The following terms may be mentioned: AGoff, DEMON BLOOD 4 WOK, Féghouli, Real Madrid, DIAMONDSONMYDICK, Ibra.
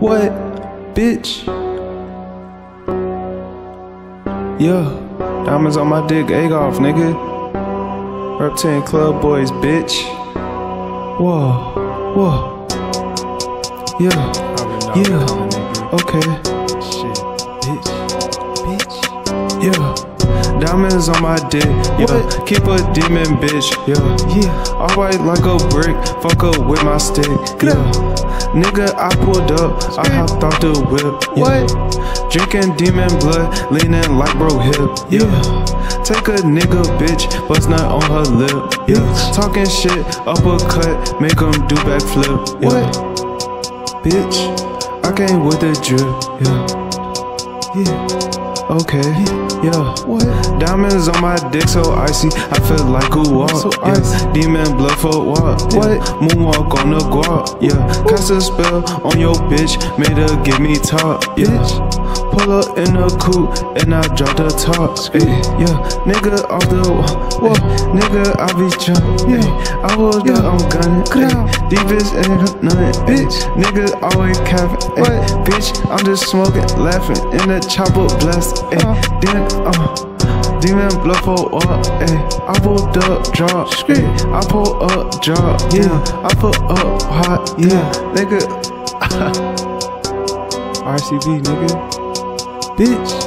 What, bitch? Yeah, diamonds on my dick, AGoff, nigga. Rep 10 club boys, bitch. Whoa, whoa. Yeah, yeah, okay. Shit, bitch. Yeah. Diamonds on my dick, yeah. Keep a demon, bitch, yeah. All white like a brick, fuck up with my stick, yeah. Nigga, I pulled up, I hopped off the whip, yeah. Drinking demon blood, leaning like bro hip, yeah. Take a nigga, bitch, bust nut on her lip, yeah. Talking shit, uppercut, make him do backflip, yeah. What? Bitch, I came with the drip, yeah. Yeah. Okay, yeah. What? Diamonds on my dick so icy, I feel like a walk, so yeah. Demon blood 4 WOK, yeah. Moonwalk on the guap, yeah. Cast a spell on your bitch, made her give me top, yeah. Bitch. Pull up in a coupe and I drop the top, yeah. Nigga off the wall, nigga I be jumpin', yeah. I was that I'm gunnin', yeah. Deepest ain't nothing, bitch. Nigga always cappin', bitch. I'm just smoking, laughing in the chopper blast. Then, demon blood 4 WOK, I pulled up, drop, I pull up, drop, yeah. I pull up, hot, yeah, nigga. RCB, nigga. Bitch.